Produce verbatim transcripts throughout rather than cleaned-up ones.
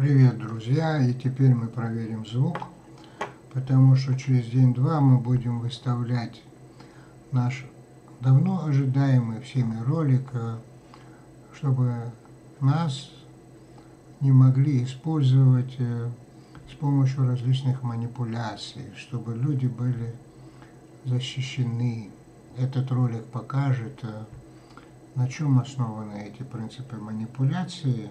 Привет, друзья! И теперь мы проверим звук, потому что через день-два мы будем выставлять наш давно ожидаемый всеми ролик, чтобы нас не могли использовать с помощью различных манипуляций, чтобы люди были защищены. Этот ролик покажет, на чем основаны эти принципы манипуляции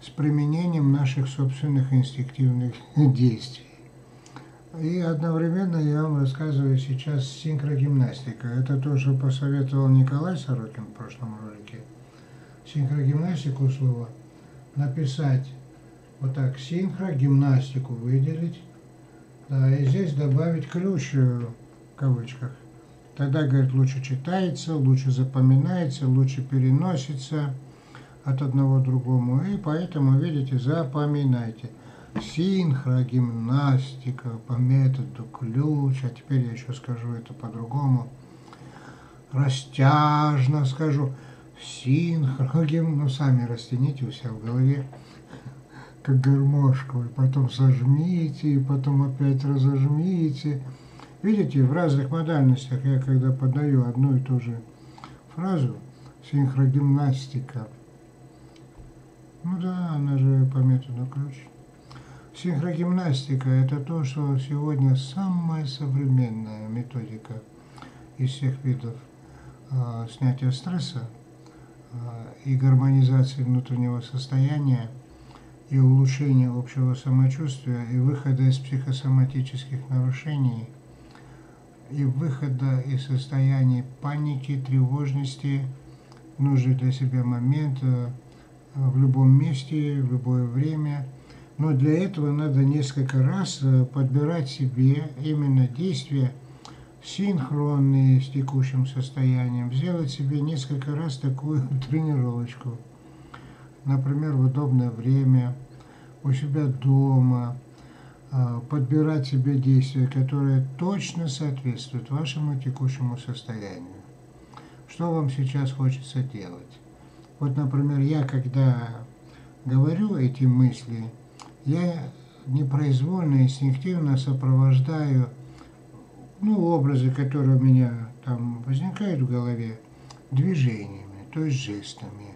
с применением наших собственных инстинктивных действий. И одновременно я вам рассказываю сейчас синхрогимнастика. Это то, что посоветовал Николай Сорокин в прошлом ролике. Синхрогимнастику слово написать вот так, синхрогимнастику выделить, да, и здесь добавить ключ в кавычках. Тогда, говорит, лучше читается, лучше запоминается, лучше переносится от одного к другому. И поэтому, видите, запоминайте. Синхрогимнастика по методу Ключ. А теперь я еще скажу это по-другому. Растяжно скажу. Синхрогим... Ну, сами растяните у себя в голове, как гармошку. И потом сожмите, и потом опять разожмите. Видите, в разных модальностях я, когда подаю одну и ту же фразу, синхрогимнастика. Ну да, она же по методу Ключ. Синхрогимнастика – это то, что сегодня самая современная методика из всех видов э, снятия стресса э, и гармонизации внутреннего состояния и улучшения общего самочувствия и выхода из психосоматических нарушений и выхода из состояния паники, тревожности, нужный для себя момент э, в любом месте, в любое время. Но для этого надо несколько раз подбирать себе именно действия, синхронные с текущим состоянием. Сделать себе несколько раз такую тренировочку. Например, в удобное время, у себя дома. Подбирать себе действия, которые точно соответствуют вашему текущему состоянию. Что вам сейчас хочется делать? Вот, например, я когда говорю эти мысли, я непроизвольно, инстинктивно сопровождаю ну, образы, которые у меня там возникают в голове, движениями, то есть жестами.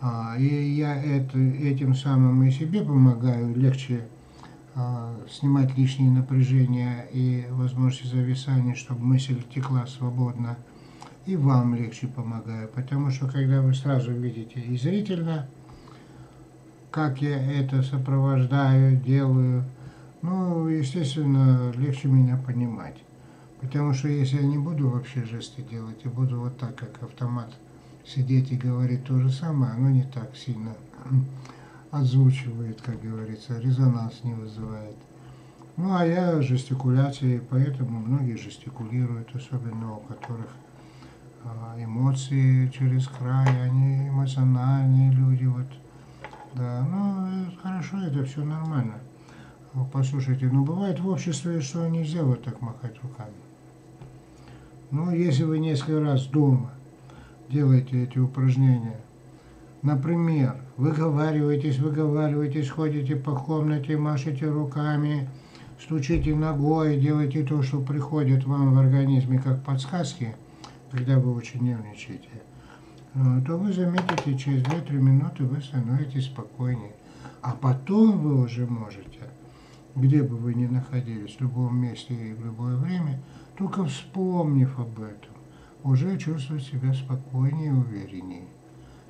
А, и я это, этим самым и себе помогаю, легче а, снимать лишние напряжения и возможности зависания, чтобы мысль текла свободно. И вам легче помогаю, потому что когда вы сразу видите и зрительно, как я это сопровождаю, делаю, ну, естественно, легче меня понимать. Потому что если я не буду вообще жесты делать, и буду вот так, как автомат, сидеть и говорить то же самое, оно не так сильно отзвучивает, как говорится, резонанс не вызывает. Ну, а я жестикуляции, поэтому многие жестикулируют, особенно у которых эмоции через край, они эмоциональные люди, вот. Да, ну, хорошо, это все нормально. Послушайте, но бывает в обществе, что нельзя вот так махать руками. Но если вы несколько раз дома делаете эти упражнения, например, выговариваетесь, выговариваетесь, ходите по комнате, машете руками, стучите ногой, делаете то, что приходит вам в организме как подсказки, когда вы очень нервничаете, то вы заметите, через две-три минуты вы становитесь спокойнее. А потом вы уже можете, где бы вы ни находились, в любом месте и в любое время, только вспомнив об этом, уже чувствовать себя спокойнее и увереннее.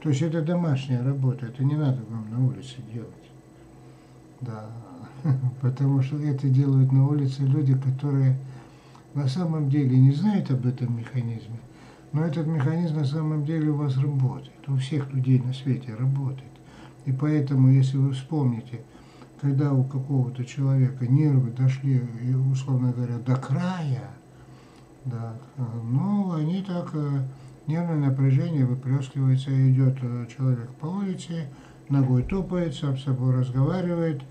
То есть это домашняя работа, это не надо вам на улице делать. Да, потому что это делают на улице люди, которые на самом деле не знают об этом механизме. Но этот механизм на самом деле у вас работает, у всех людей на свете работает. И поэтому, если вы вспомните, когда у какого-то человека нервы дошли, условно говоря, до края, да, ну, они так, нервное напряжение выплескивается, идет человек по улице, ногой топает, сам с собой разговаривает,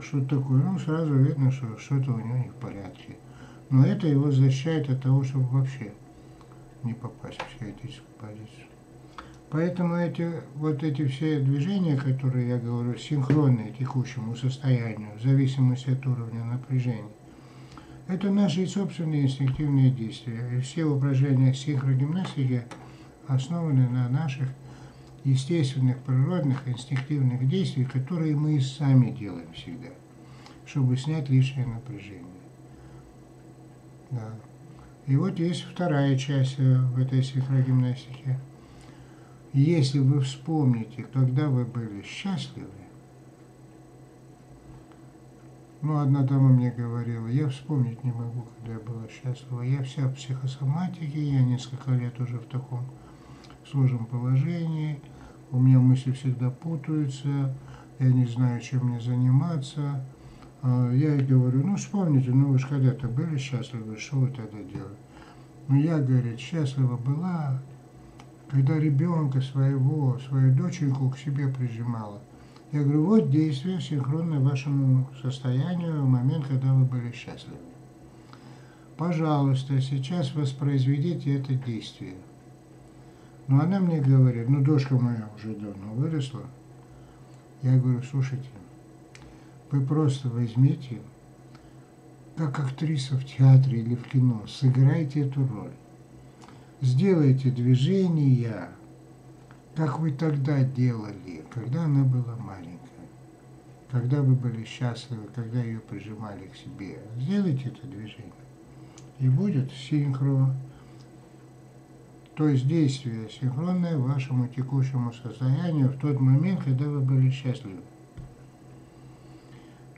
что-то такое, ну, сразу видно, что что-то у него не в порядке. Но это его защищает от того, чтобы вообще не попасть в психиатрическую позицию. Поэтому эти, вот эти все движения, которые я говорю, синхронные текущему состоянию, в зависимости от уровня напряжения, это наши собственные инстинктивные действия. И все упражнения синхрогимнастики основаны на наших естественных, природных, инстинктивных действий, которые мы и сами делаем всегда, чтобы снять лишнее напряжение. Да. И вот есть вторая часть в этой синхрогимнастике. Если вы вспомните, когда вы были счастливы, ну, одна дама мне говорила, я вспомнить не могу, когда я была счастлива, я вся в психосоматике, я несколько лет уже в таком сложном положении, у меня мысли всегда путаются, я не знаю, чем мне заниматься. Я ей говорю, ну, вспомните, ну, вы же когда-то были счастливы, что вы тогда делали? Ну, я, говорит, счастлива была, когда ребенка своего, свою доченьку к себе прижимала. Я говорю, вот действие синхронно вашему состоянию в момент, когда вы были счастливы. Пожалуйста, сейчас воспроизведите это действие. Но она мне говорит, ну, дочка моя уже давно выросла. Я говорю, слушайте, вы просто возьмите, как актриса в театре или в кино, сыграйте эту роль. Сделайте движения, как вы тогда делали, когда она была маленькая, когда вы были счастливы, когда ее прижимали к себе. Сделайте это движение, и будет синхро, то есть действие синхронное вашему текущему состоянию в тот момент, когда вы были счастливы.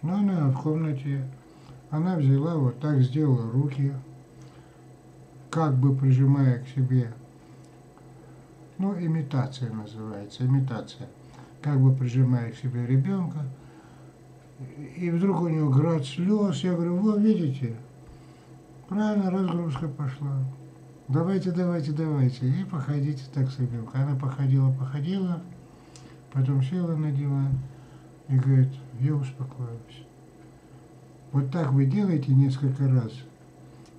Но она в комнате, она взяла, вот так сделала руки, как бы прижимая к себе, ну, имитация называется, имитация, как бы прижимая к себе ребенка, и вдруг у нее град слез, я говорю, вот видите, правильно, разгрузка пошла, давайте, давайте, давайте, и походите так с ребенком. Она походила, походила, потом села на диван и говорит, я успокоилась. Вот так вы делаете несколько раз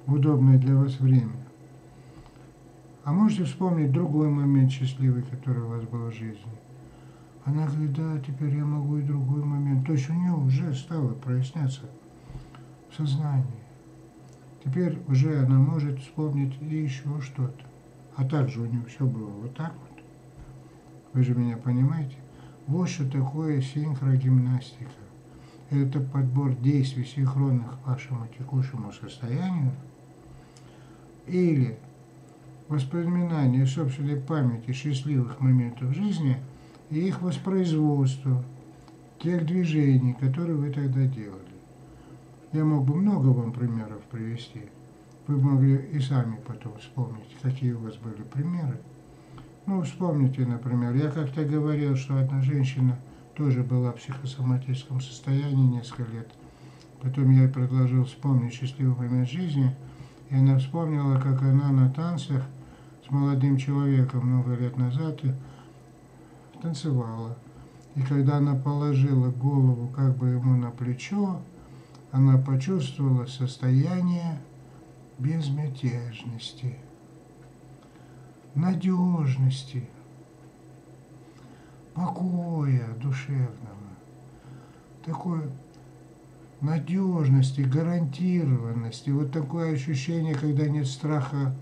в удобное для вас время. А можете вспомнить другой момент счастливый, который у вас был в жизни? Она говорит, да, теперь я могу и другой момент. То есть у нее уже стало проясняться сознание. Теперь уже она может вспомнить и еще что-то. А также у нее все было вот так вот. Вы же меня понимаете? Вот что такое синхрогимнастика. Это подбор действий, синхронных вашему текущему состоянию, или воспоминания собственной памяти счастливых моментов жизни и их воспроизводство, тех движений, которые вы тогда делали. Я мог бы много вам примеров привести. Вы могли и сами потом вспомнить, какие у вас были примеры. Ну, вспомните, например, я как-то говорил, что одна женщина тоже была в психосоматическом состоянии несколько лет. Потом я ей предложил вспомнить счастливый момент жизни, и она вспомнила, как она на танцах с молодым человеком много лет назад танцевала. И когда она положила голову как бы ему на плечо, она почувствовала состояние безмятежности, надежности, покоя душевного, такой надежности, гарантированности, вот такое ощущение, когда нет страха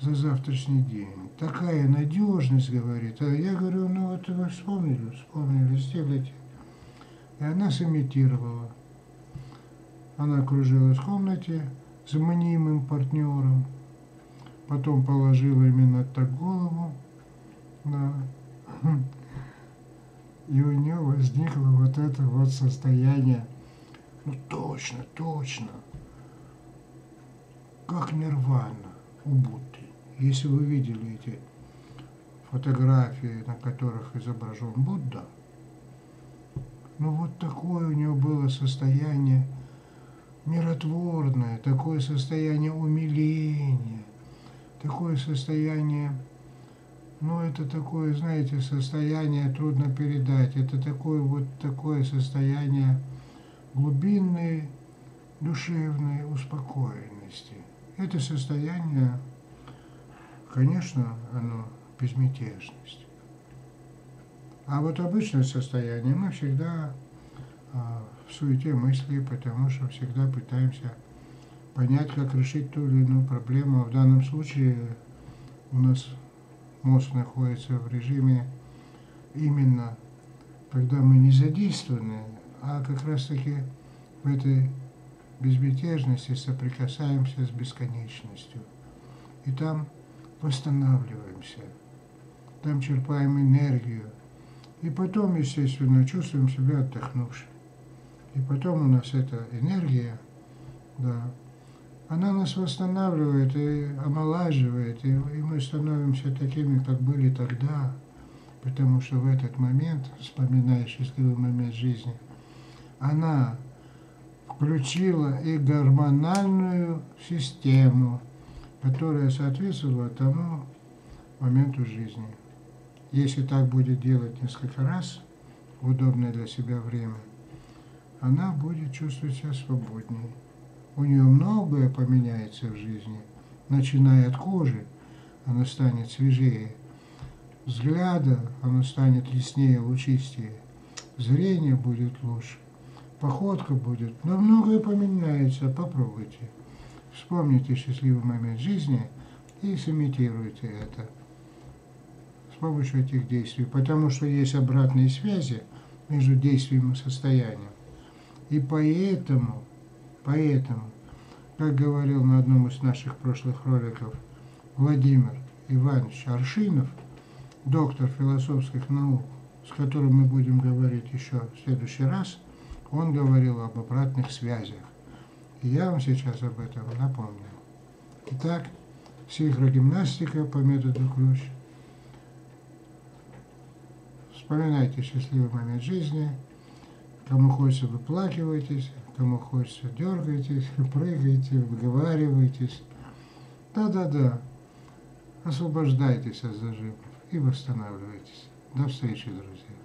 за завтрашний день. Такая надежность, говорит. А я говорю, ну вот вы вспомнили, вспомнили, сделайте. И она сымитировала. Она кружилась в комнате с мнимым партнером. Потом положила именно так голову, да. И у нее возникло вот это вот состояние, ну точно, точно, как нирвана у Будды. Если вы видели эти фотографии, на которых изображен Будда, ну вот такое у нее было состояние миротворное, такое состояние умиления. Такое состояние, ну это такое, знаете, состояние трудно передать. Это такое вот такое состояние глубинной, душевной успокоенности. Это состояние, конечно, оно безмятежность. А вот обычное состояние мы всегда в суете мысли, потому что всегда пытаемся понять, как решить ту или иную проблему. В данном случае у нас мозг находится в режиме именно когда мы не задействованы, а как раз таки в этой безмятежности соприкасаемся с бесконечностью. И там восстанавливаемся, там черпаем энергию. И потом, естественно, чувствуем себя отдохнувшим. И потом у нас эта энергия, да, она нас восстанавливает и омолаживает, и, и мы становимся такими, как были тогда, потому что в этот момент, вспоминая счастливый момент жизни, она включила и гормональную систему, которая соответствовала тому моменту жизни. Если так будет делать несколько раз в удобное для себя время, она будет чувствовать себя свободнее. У нее многое поменяется в жизни, начиная от кожи, она станет свежее, взгляда, она станет яснее, лучистее, зрение будет лучше, походка будет, но многое поменяется, попробуйте. Вспомните счастливый момент жизни и сымитируйте это с помощью этих действий, потому что есть обратные связи между действием и состоянием. И поэтому, поэтому, как говорил на одном из наших прошлых роликов Владимир Иванович Аршинов, доктор философских наук, с которым мы будем говорить еще в следующий раз, он говорил об обратных связях. И я вам сейчас об этом напомню. Итак, синхрогимнастика по методу Ключ. Вспоминайте счастливый момент жизни. Кому хочется, выплакивайтесь, кому хочется, дергайтесь, прыгайте, выговаривайтесь. Да-да-да, освобождайтесь от зажимов и восстанавливайтесь. До встречи, друзья.